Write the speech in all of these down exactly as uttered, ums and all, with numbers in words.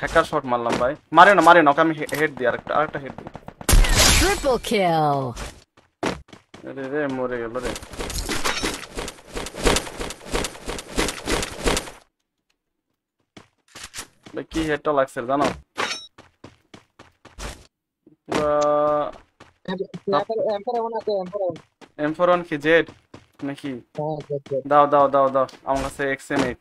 Hacker shot মারলাম ভাই। মারে না মারে না, ওকে আমি হেড দিই আরেকটা আরেকটা হেড দিই। Triple kill. আরে রে মরে গেল রে। কি হেডটা লাগছে জানো? এম ফোর ওয়ান কি জেড নাকি? দাও দাও দাও দাও, আমার কাছে এক্স এম এইট।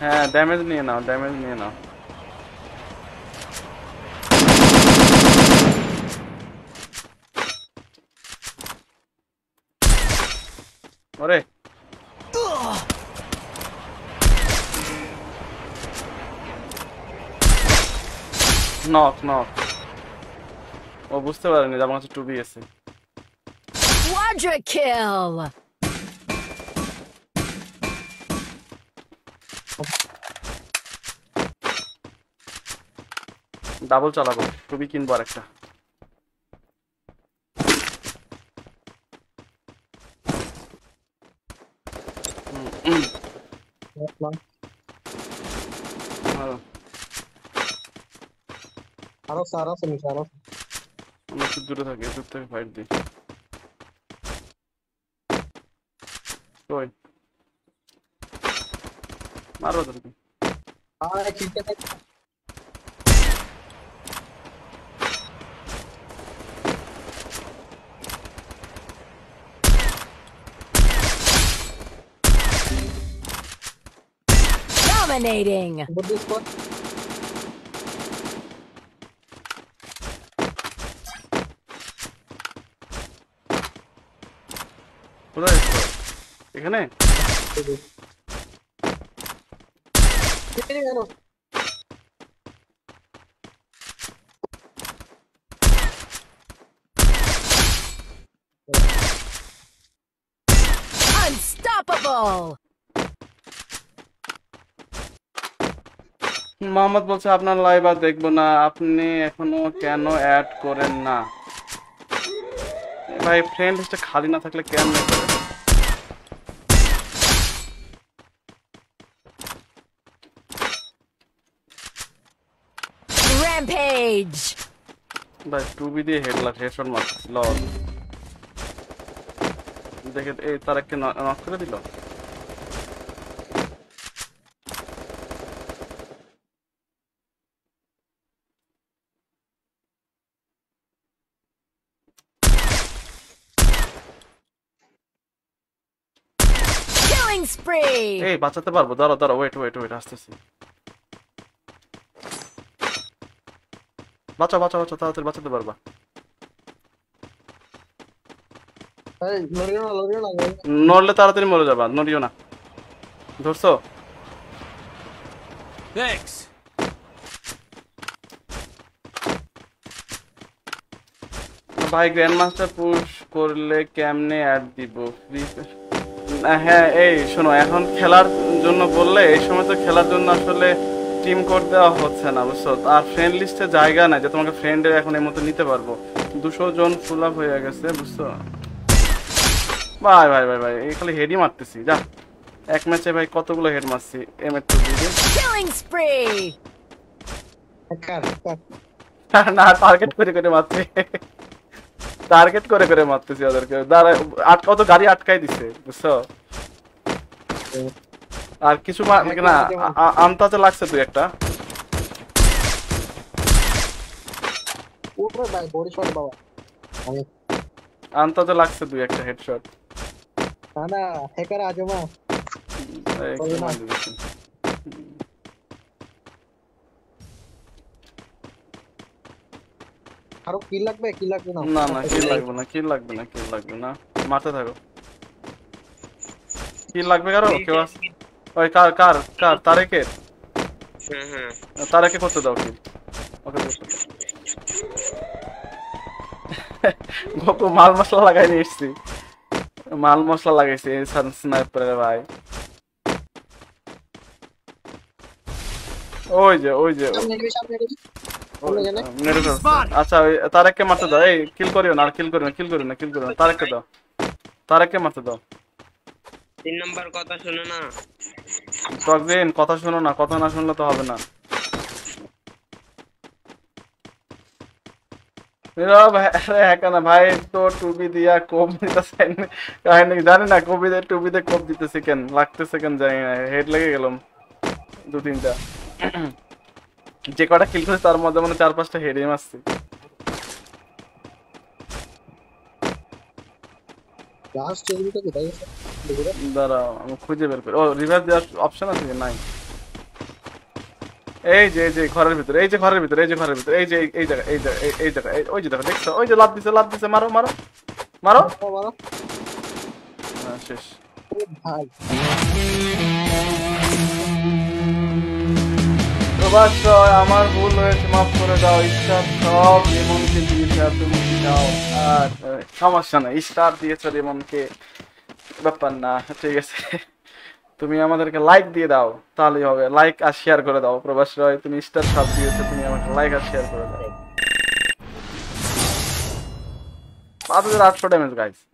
হ্যাঁ ড্যামেজ নিয়ে নাও, ড্যামেজ নিয়ে নাও। ওরে নক নক, ও বুঝতে পারেনি আমার কাছে টু বি আছে। Quadra kill. ডাবল চালাবো, টু বি কিনবো আরেকটা। Dominating. এখানে মোহাম্মদ বলছে আপনার লাইভ আর দেখবো না, আপনি এখনো কেন অ্যাড করেন না ভাই? ফ্রেন্ড লিস্টটা খালি না থাকলে কেন না করেন? Rampage. But two B দিয়ে হেডলাক হেডশট মারছে লল। দেখে এই তারকে নক করে দিল। Killing spree. এই বাঁচাতে পারবো, দাঁড়াও দাঁড়াও, ওয়েট ওয়েট ওয়েট, আসতেছি। বাঁচা বাঁচা বাঁচা, তাড়াতাড়ি বাঁচাতে পারবা। নড়লে তাড়াতাড়ি মরে যাবা, নড়িও না। ধরছো? থ্যাঙ্কস। ভাই গ্র্যান্ড মাস্টার পুশ করলে কেমনে অ্যাড দিব? হ্যাঁ এই শোনো, এখন খেলার জন্য বললে এই সময় তো খেলার জন্য আসলে টিম কোড দেওয়া হচ্ছে না বুঝছো, আর ফ্রেন্ড লিস্টে জায়গা নাই যে তোমাকে ফ্রেন্ডে এখন এর মতো নিতে পারবো। দুশো জন ফুল আপ হয়ে গেছে বুঝছো। ভাই ভাই ভাই ভাই এই খালি হেডই মারতেছি, যা এক ম্যাচে ভাই কতগুলো হেড মারছি। এম এর না টার্গেট করে করে মারছি, টার্গেট করে করে মারতেছি ওদেরকে। দাঁড়ায় আটকাও তো, গাড়ি আটকাই দিছে বুঝছো। আর কিছু না আমটাতে লাগছে তুই একটা ওরে ভাই বডি শট বাবা, আমি আমটাতে লাগছে তুই একটা হেডশট। না না হ্যাকার আজমা আর কি লাগবে কি লাগবে না না না কি লাগবে না কি লাগবে না কি লাগবে না মারতে থাকো। কি লাগবে কারো কেউ আছে? ওই কার কার কার তারেকের? হুম হুম তারেকে করতে দাও কি। ওকে গোকো মাল মশলা লাগাই নিয়েছি, মাল মশলা লাগাইছে স্নাইপারে ভাই। ওই যে ওই যে আচ্ছা তারেককে মারতে দাও, এই কিল করিও না, আর কিল করিও না, কিল করিও না, কিল করিও না, তারেককে দাও, তারেককে মারতে দাও। তিন নাম্বার কথা শোনো না তকদিন, কথা শোনো না, কথা না শুনলে তো হবে না। ভাই তো টুপি দিয়া কোপ দিতেছে, জানি না কবি টুপিতে কোপ দিতেছে কেন, লাগতেছে কেন জানি না, হেড লেগে গেলাম দু তিনটা, যে কটা কিল করেছে তার মধ্যে মানে চার পাঁচটা হেডে মারছি। দাঁড়াও আমি খুঁজে বের করি, ও রিভাইভ দেওয়ার অপশন আছে নাই? এই যে এই যে ঘরের ভিতরে, এই যে ঘরের ভিতরে, এই যে ঘরের ভিতরে, এই যে এই জায়গা, এই জায়গা, এই জায়গা, ওই যে দেখো দেখছো, ওই যে লাভ দিছে, লাভ দিছে, মারো মারো মারো মারো, শেষ আমার ভুল হয়েছে, মাফ করে দাও, স্টার সব রেমনকে দিয়েছে, তুমি দাও আর সমস্যা নাই, স্টার দিয়েছে রেমনকে, ব্যাপার না, ঠিক আছে। তুমি আমাদেরকে লাইক দিয়ে দাও তাহলেই হবে, লাইক আর শেয়ার করে দাও প্রবাস রয়, তুমি স্টার সাপ দিয়েছো, তুমি আমাকে লাইক আর শেয়ার করে দাও। পাঁচ হাজার আটশো ড্যামেজ গাইস।